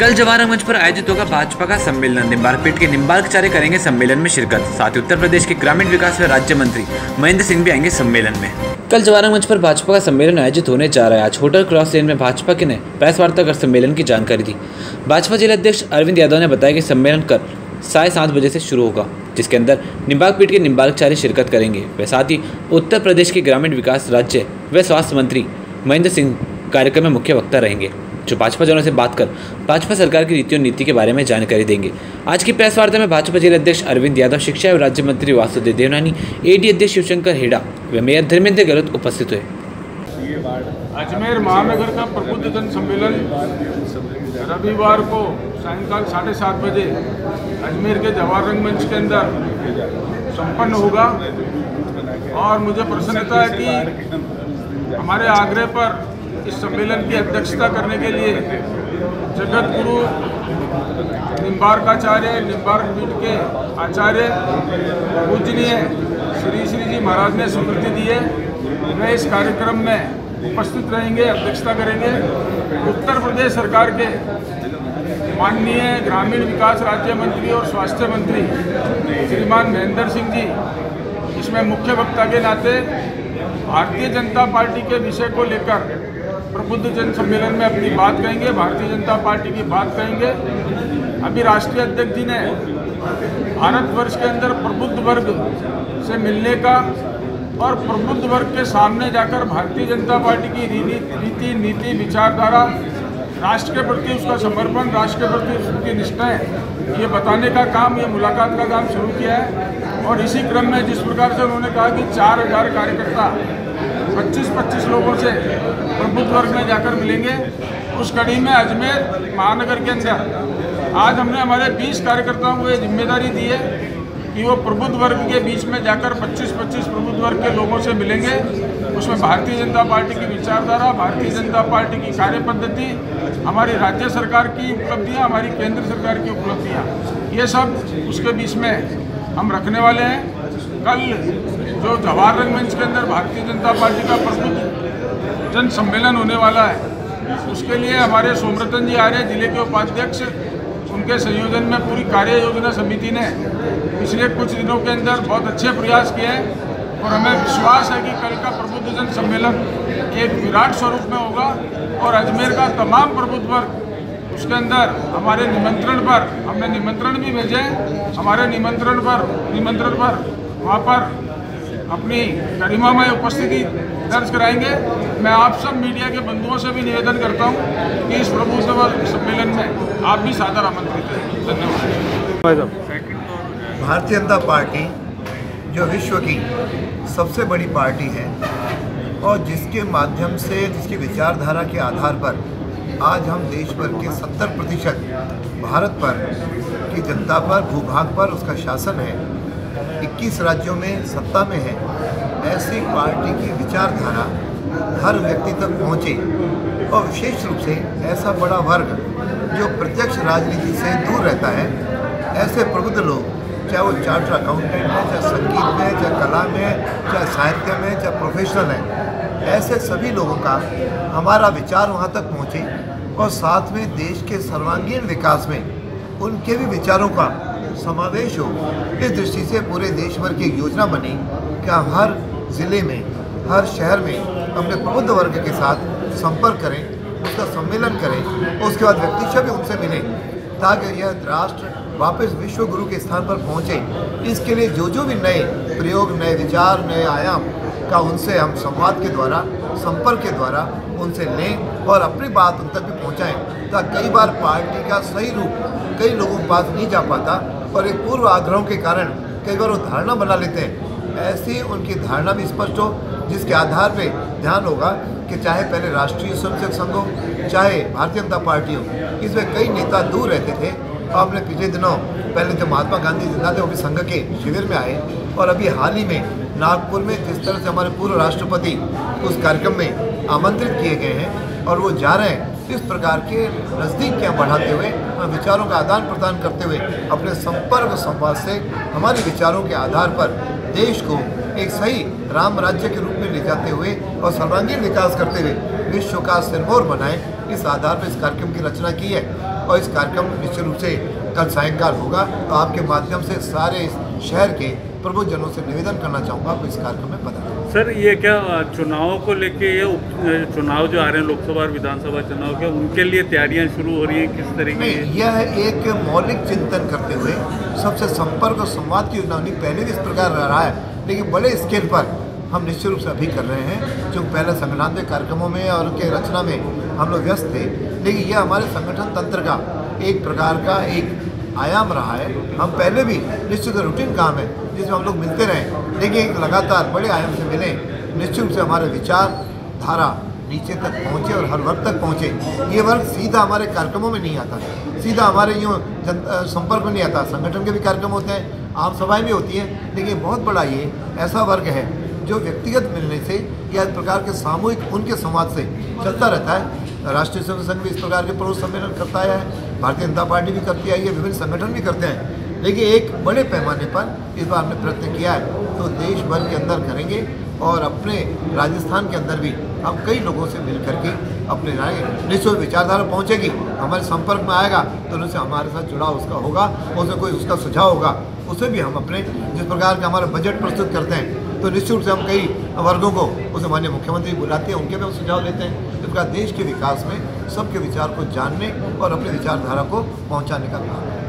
कल जवाहर रंग मंच पर आयोजित होगा भाजपा का सम्मेलन। निम्बार्क पीठ के निम्बार्काचार्य करेंगे सम्मेलन में शिरकत। साथ ही उत्तर प्रदेश के ग्रामीण विकास व राज्य मंत्री महेंद्र सिंह भी आएंगे सम्मेलन में। कल जवाहर रंग मंच पर भाजपा का सम्मेलन आयोजित होने जा रहा है। आज होटल क्रॉस लेन में भाजपा के ने प्रेस वार्ता कर सम्मेलन की जानकारी दी। भाजपा जिला अध्यक्ष अरविंद यादव ने बताया कि सम्मेलन कल 7:30 बजे से शुरू होगा, जिसके अंदर निम्बार्क पीठ के निम्बार्काचार्य शिरकत करेंगे। वे साथ ही उत्तर प्रदेश के ग्रामीण विकास, राज्य व स्वास्थ्य मंत्री महेंद्र सिंह कार्यक्रम में मुख्य वक्ता रहेंगे, जो भाजपा जनों से बात कर भाजपा सरकार की रीतियों नीति के बारे में जानकारी देंगे। आज की प्रेस वार्ता में भाजपा जिला अध्यक्ष अरविंद यादव, शिक्षा एवं राज्य मंत्री वासुदेव देवनानी, एडी अध्यक्ष शिवशंकर हेड़ा व मेयर धर्मेंद्र गहलोत उपस्थित हुए। अजमेर महानगर का प्रबुद्ध जन सम्मेलन रविवार को सायंकाल 7:30 बजे अजमेर के जवाहर रंग मंच के अंदर सम्पन्न होगा। और मुझे प्रसन्नता है कि हमारे आग्रह पर इस सम्मेलन की अध्यक्षता करने के लिए जगत गुरु निम्बार्काचार्य, निम्बार्क पीठ के आचार्य पूजनीय श्री श्री जी महाराज ने स्वीकृति दी है। वे इस कार्यक्रम में उपस्थित रहेंगे, अध्यक्षता करेंगे। उत्तर प्रदेश सरकार के माननीय ग्रामीण विकास राज्य मंत्री और स्वास्थ्य मंत्री श्रीमान महेंद्र सिंह जी इसमें मुख्य वक्ता के नाते भारतीय जनता पार्टी के विषय को लेकर प्रबुद्ध जन सम्मेलन में अपनी बात कहेंगे, भारतीय जनता पार्टी की बात कहेंगे। अभी राष्ट्रीय अध्यक्ष जी ने भारतवर्ष के अंदर प्रबुद्ध वर्ग से मिलने का और प्रबुद्ध वर्ग के सामने जाकर भारतीय जनता पार्टी की रीति नीति विचारधारा, राष्ट्र के प्रति उसका समर्पण, राष्ट्र के प्रति उसकी निष्ठाएं, ये बताने का काम, ये मुलाकात का काम शुरू किया है। और इसी क्रम में जिस प्रकार से उन्होंने कहा कि 4000 कार्यकर्ता 25-25 लोगों से प्रबुद्ध वर्ग में जाकर मिलेंगे, उस कड़ी में अजमेर महानगर के अंदर आज हमने हमारे 20 कार्यकर्ताओं को ये जिम्मेदारी दी है कि वो प्रबुद्ध वर्ग के बीच में जाकर 25-25 प्रबुद्ध वर्ग के लोगों से मिलेंगे। उसमें भारतीय जनता पार्टी की विचारधारा, भारतीय जनता पार्टी की कार्य पद्धति, हमारी राज्य सरकार की उपलब्धियाँ, हमारी केंद्र सरकार की उपलब्धियाँ, ये सब उसके बीच में हम रखने वाले हैं। कल जो जवाहर रंग मंच के अंदर भारतीय जनता पार्टी का प्रबुद्ध जन सम्मेलन होने वाला है, उसके लिए हमारे सोम रतन जी आर्य जिले के उपाध्यक्ष, उनके संयोजन में पूरी कार्य योजना समिति ने पिछले कुछ दिनों के अंदर बहुत अच्छे प्रयास किए हैं। और हमें विश्वास है कि कल का प्रबुद्ध जन सम्मेलन एक विराट स्वरूप में होगा और अजमेर का तमाम प्रबुद्ध वर्ग उसके अंदर हमारे निमंत्रण पर, हमने निमंत्रण भी भेजे, हमारे निमंत्रण पर वहाँ पर अपनी गरिमामय उपस्थिति दर्ज कराएंगे। मैं आप सब मीडिया के बंधुओं से भी निवेदन करता हूँ कि इस प्रबुद्ध वर्ग सम्मेलन में आप भी सादर आमंत्रित हैं। धन्यवाद। भारतीय जनता पार्टी जो विश्व की सबसे बड़ी पार्टी है और जिसके माध्यम से, जिसकी विचारधारा के आधार पर आज हम देश भर के 70% भारत पर की जनता पर, भूभाग पर उसका शासन है, 21 राज्यों में सत्ता में है, ऐसी पार्टी की विचारधारा हर व्यक्ति तक पहुँचे। और विशेष रूप से ऐसा बड़ा वर्ग जो प्रत्यक्ष राजनीति से दूर रहता है, ऐसे प्रबुद्ध लोग, चाहे वो चार्टर्ड अकाउंटेंट है, चाहे संगीत में, चाहे कला में, चाहे साहित्य में, चाहे प्रोफेशनल है, ऐसे सभी लोगों का हमारा विचार वहाँ तक पहुँचे और साथ में देश के सर्वांगीण विकास में उनके भी विचारों का समावेश हो। इस दृष्टि से पूरे देश भर की योजना बनी कि हम हर ज़िले में, हर शहर में अपने प्रबुद्ध वर्ग के साथ संपर्क करें, उसका सम्मेलन करें, उसके बाद व्यक्तिशः भी उनसे मिलें, ताकि यह राष्ट्र वापस विश्व गुरु के स्थान पर पहुँचे। इसके लिए जो जो भी नए प्रयोग, नए विचार, नए आयाम का उनसे हम संवाद के द्वारा, संपर्क के द्वारा उनसे लें और अपनी बात उन तक भी पहुँचाएँ। ताकि कई बार पार्टी का सही रूप कई लोगों के पास नहीं जा पाता और एक पूर्व आग्रहों के कारण कई बार वो धारणा बना लेते हैं। ऐसी उनकी धारणा भी स्पष्ट हो, जिसके आधार पे ध्यान होगा कि चाहे पहले राष्ट्रीय स्वयं सेवक संघ हो, चाहे भारतीय जनता पार्टी हो, इसमें कई नेता दूर रहते थे। और हमने पिछले दिनों, पहले जब महात्मा गांधी जिंदा थे, वो भी संघ के शिविर में आए, और अभी हाल ही में नागपुर में जिस तरह से हमारे पूर्व राष्ट्रपति उस कार्यक्रम में आमंत्रित किए गए हैं और वो जा रहे हैं, इस प्रकार के नज़दीकियाँ बढ़ाते हुए, विचारों का आदान प्रदान करते हुए, अपने संपर्क संवाद से हमारे विचारों के आधार पर देश को एक सही राम राज्य के रूप में ले जाते हुए और सर्वांगीण विकास करते हुए विश्व का सिरमौर बनाएं, इस आधार पर इस कार्यक्रम की रचना की है। और इस कार्यक्रम निश्चित रूप से कल सायंकाल होगा। आपके माध्यम से सारे शहर के प्रमुख जनों से निवेदन करना चाहूँगा आप इस कार्यक्रम में बता दें। सर ये क्या चुनाव को लेके, ये चुनाव जो आ रहे हैं लोकसभा और विधानसभा चुनाव के, उनके लिए तैयारियाँ शुरू हो रही हैं किस तरीके से? यह एक मौलिक चिंतन करते हुए सबसे संपर्क और संवाद की योजना पहले भी इस प्रकार रहा है, लेकिन बड़े स्केल पर हम निश्चित रूप से अभी कर रहे हैं। जो पहले संगठनात्मक कार्यक्रमों में और उनके रचना में हम लोग व्यस्त थे, लेकिन यह हमारे संगठन तंत्र का एक प्रकार का एक आयाम रहा है। हम पहले भी निश्चित रूटीन काम है जिसमें हम लोग मिलते रहें, लेकिन एक लगातार बड़े आयाम से मिलें, निश्चित रूप से हमारे विचार धारा नीचे तक पहुँचे और हर वर्ग तक पहुँचे। ये वर्ग सीधा हमारे कार्यक्रमों में नहीं आता, सीधा हमारे यूँ जनसंपर्क में नहीं आता। संगठन के भी कार्यक्रम होते हैं, आम सभाएँ भी होती हैं, लेकिन बहुत बड़ा ये ऐसा वर्ग है जो व्यक्तिगत मिलने से या इस प्रकार के सामूहिक उनके संवाद से चलता रहता है। राष्ट्रीय स्वयं सेवक संघ भी इस प्रकार के प्रमुख सम्मेलन करता आया है, भारतीय जनता पार्टी भी करती आई है, विभिन्न संगठन भी करते हैं, लेकिन एक बड़े पैमाने पर इस बार हमने प्रयत्न किया है तो देश भर के अंदर करेंगे और अपने राजस्थान के अंदर भी हम कई लोगों से मिल करके अपने निश्चित विचारधारा पहुँचेगी, हमारे संपर्क में आएगा तो उनसे हमारे साथ जुड़ाव उसका होगा, उसमें कोई उसका सुझाव होगा उसे भी हम अपने जिस प्रकार का हमारा बजट प्रस्तुत करते हैं तो निश्चित रूप से हम कई वर्गों को उसे माननीय मुख्यमंत्री बुलाते हैं, उनके भी हम सुझाव लेते हैं। इस प्रकार देश के विकास में सबके विचार को जानने और अपने विचारधारा को पहुंचाने का काम है।